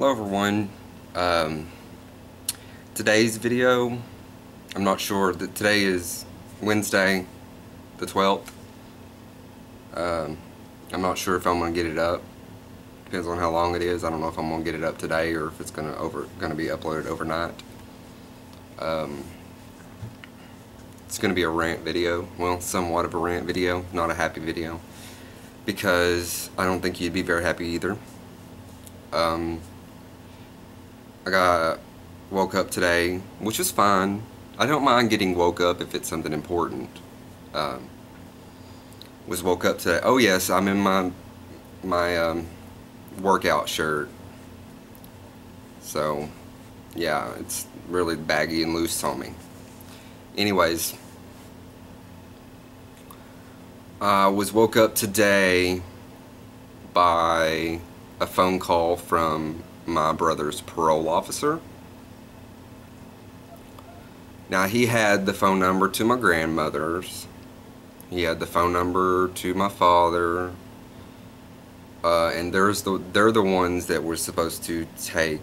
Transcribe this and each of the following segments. Hello everyone. Today's video, I'm not sure, that today is Wednesday the 12th. I'm not sure if I'm going to get it up. Depends on how long it is. I don't know if I'm going to get it up today or if it's going to be uploaded overnight. It's going to be a rant video. Well, somewhat of a rant video, not a happy video, because I don't think you'd be very happy either. I woke up today, which is fine. I don't mind getting woke up if it's something important. Was woke up today. Oh yes, I'm in my workout shirt. So yeah, it's really baggy and loose on me. Anyways, I was woke up today by a phone call from my brother's parole officer. Now, he had the phone number to my grandmother's. He had the phone number to my father. And they're the ones that were supposed to take...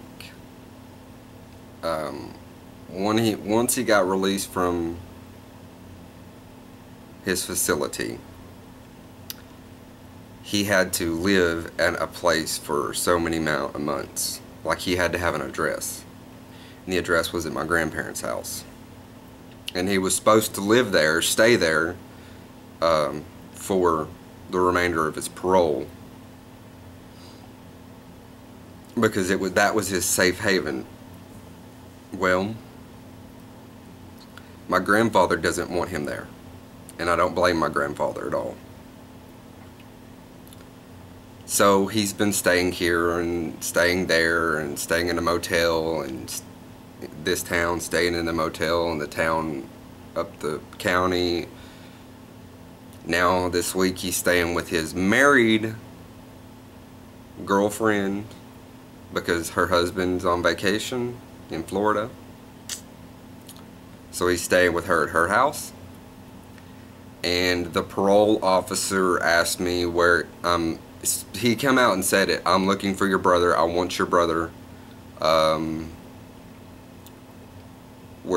Once he got released from his facility, he had to live at a place for so many months. Like, he had to have an address. And the address was at my grandparents' house. And he was supposed to live there, stay there, for the remainder of his parole. Because that was his safe haven. Well, my grandfather doesn't want him there. And I don't blame my grandfather at all. So he's been staying here and staying there and staying in a motel and this town, staying in the motel and the town up the county. Now this week he's staying with his married girlfriend because her husband's on vacation in Florida. So he's staying with her at her house. And the parole officer asked me where I'm... He came out and said it. I'm looking for your brother. I want your brother. Where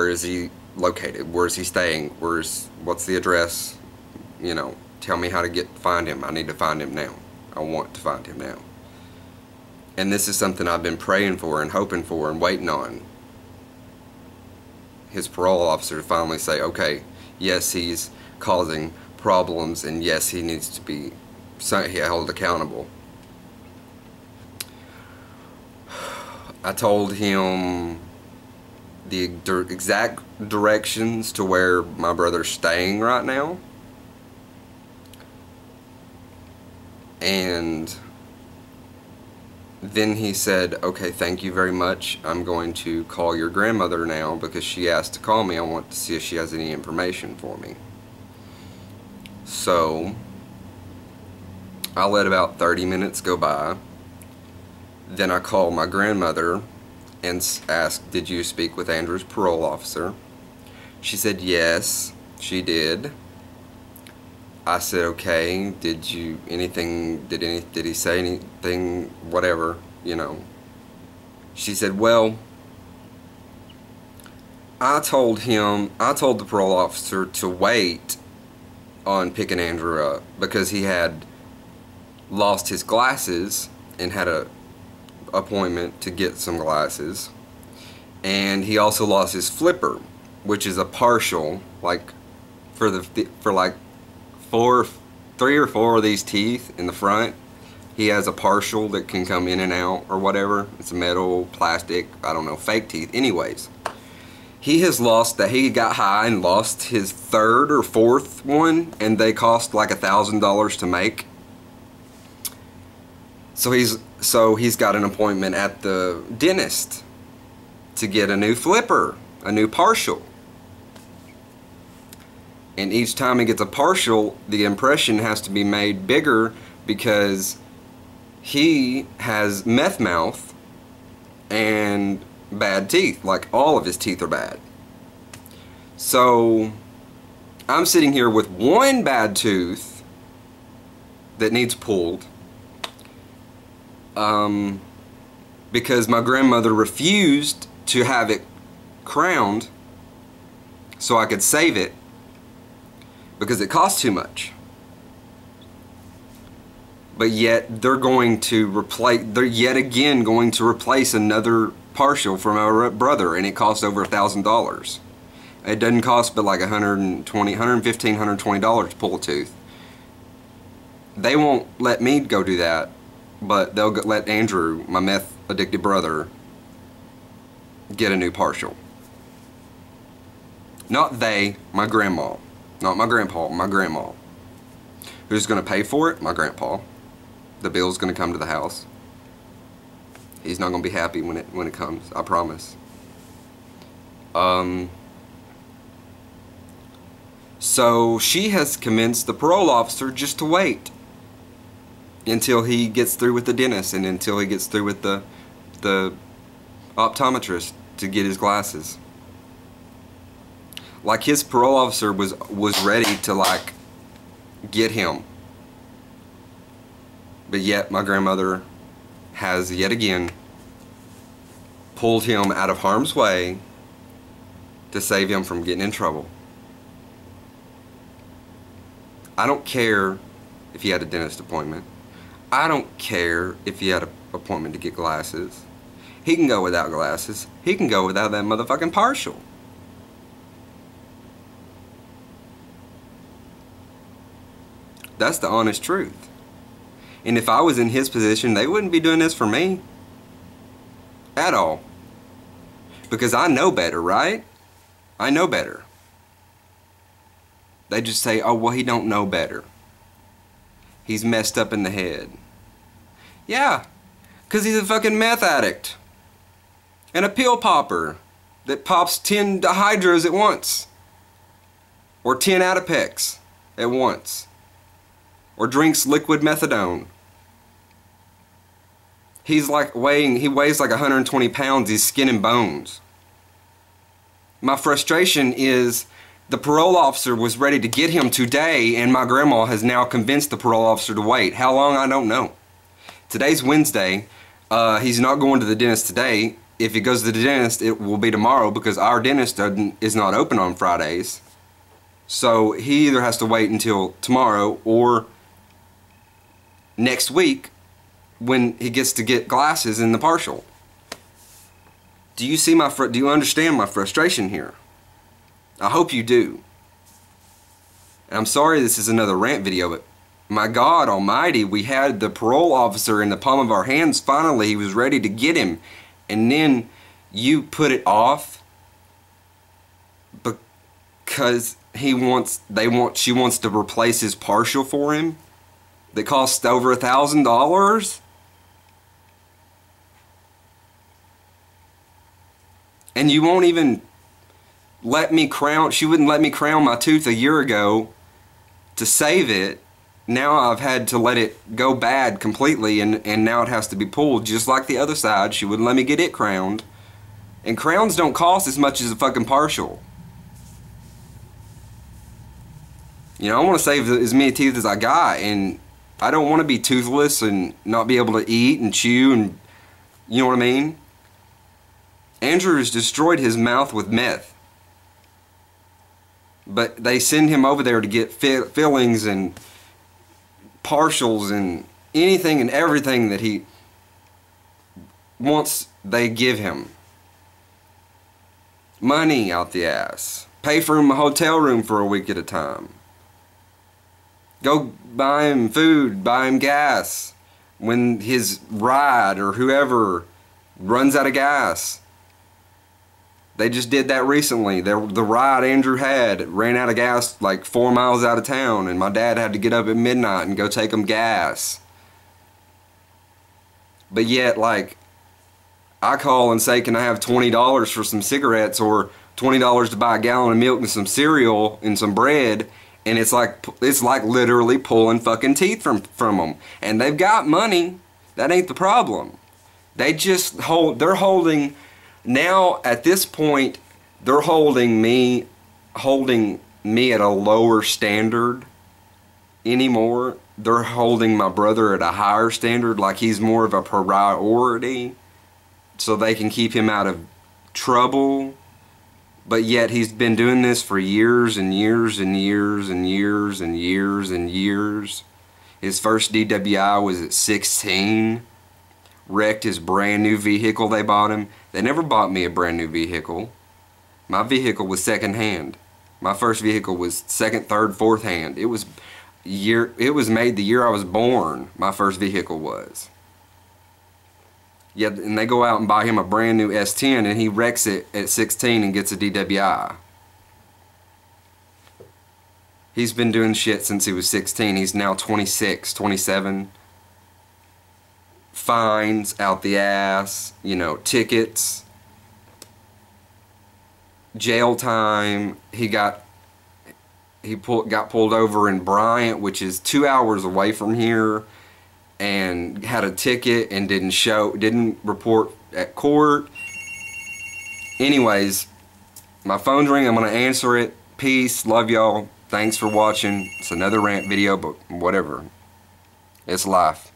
is he located? Where is he staying? What's the address? You know, tell me how to find him. I need to find him now. I want to find him now. And this is something I've been praying for and hoping for and waiting on. His parole officer to finally say, okay, yes, he's causing problems and yes, he needs to be held accountable. I told him the exact directions to where my brother's staying right now, and then he said, okay, thank you very much, I'm going to call your grandmother now because she asked to call me. I want to see if she has any information for me. So I let about 30 minutes go by. Then I called my grandmother and asked, did you speak with Andrew's parole officer? She said, yes, she did. I said, okay, did he say anything, whatever, you know. She said, well, I told the parole officer to wait on picking Andrew up because he had lost his glasses and had a appointment to get some glasses, and he also lost his flipper, which is a partial, like for like 3 or 4 of these teeth in the front. He has a partial that can come in and out or whatever. It's metal, plastic, I don't know, fake teeth. Anyways, he has lost that. He got high and lost his 3rd or 4th one, and they cost like $1,000 to make. So he's got an appointment at the dentist to get a new flipper, a new partial. And each time he gets a partial, the impression has to be made bigger because he has meth mouth and bad teeth. Like, all of his teeth are bad. So I'm sitting here with one bad tooth that needs pulled. because my grandmother refused to have it crowned so I could save it because it cost too much. But yet they're going to replace, they're yet again going to replace another partial from my brother, and it costs over $1,000. It doesn't cost but like $120, $115, $120 to pull a tooth. They won't let me go do that, but they'll let Andrew, my meth addicted brother, get a new partial. Not they, my grandma. Not my grandpa, my grandma. Who's going to pay for it? My grandpa. The bill's going to come to the house. He's not going to be happy when it comes, I promise. So she has convinced the parole officer just to wait until he gets through with the dentist and until he gets through with the optometrist to get his glasses. Like, his parole officer was ready to, like, get him. But yet my grandmother has yet again pulled him out of harm's way to save him from getting in trouble. I don't care if he had a dentist appointment. I don't care if he had an appointment to get glasses. He can go without glasses. He can go without that motherfucking partial. That's the honest truth. And if I was in his position, they wouldn't be doing this for me. At all. Because I know better, right? I know better. They just say, oh, well, he don't know better. He's messed up in the head. Yeah, because he's a fucking meth addict. And a pill popper that pops 10 dihydros at once. Or 10 Adipex at once. Or drinks liquid methadone. He's like he weighs like 120 pounds. He's skin and bones. My frustration is, the parole officer was ready to get him today, and my grandma has now convinced the parole officer to wait. How long, I don't know. Today's Wednesday. He's not going to the dentist today. If he goes to the dentist, it will be tomorrow because our dentist is not open on Fridays. So he either has to wait until tomorrow or next week when he gets to get glasses in the partial. Do you see do you understand my frustration here? I hope you do. And I'm sorry this is another rant video, but my God almighty, we had the parole officer in the palm of our hands. Finally, he was ready to get him. And then you put it off because she wants to replace his partial for him that costs over $1,000. And you won't even let me crown, she wouldn't let me crown my tooth a year ago to save it. Now I've had to let it go bad completely, and now it has to be pulled, just like the other side. She wouldn't let me get it crowned. And crowns don't cost as much as a fucking partial. You know, I want to save as many teeth as I got, and I don't want to be toothless and not be able to eat and chew, and you know what I mean? Andrew's destroyed his mouth with meth. But they send him over there to get fillings and partials and anything and everything that he wants. They give him money out the ass. Pay for him a hotel room for a week at a time. Go buy him food, buy him gas. When his ride or whoever runs out of gas. They just did that recently. The ride Andrew had ran out of gas like 4 miles out of town, and my dad had to get up at midnight and go take him gas. But yet, like, I call and say, can I have $20 for some cigarettes or $20 to buy a gallon of milk and some cereal and some bread, and it's like literally pulling fucking teeth from them. And they've got money. That ain't the problem. They just they're holding. Now, at this point, they're holding me at a lower standard anymore. They're holding my brother at a higher standard, like he's more of a priority so they can keep him out of trouble. But yet he's been doing this for years and years and years and years and years and years. His first DWI was at 16. Wrecked his brand new vehicle they bought him. They never bought me a brand new vehicle. My vehicle was second hand. My first vehicle was second, third, fourth hand. It was made the year I was born, my first vehicle was. Yet, and they go out and buy him a brand new S10 and he wrecks it at 16 and gets a DWI. He's been doing shit since he was 16. He's now 26, 27. Fines out the ass, you know, tickets, jail time. He got pulled over in Bryant, which is 2 hours away from here, and had a ticket and didn't report at court. Anyways, my phone's ringing. I'm going to answer it. Peace. Love y'all. Thanks for watching. It's another rant video, but whatever. It's life.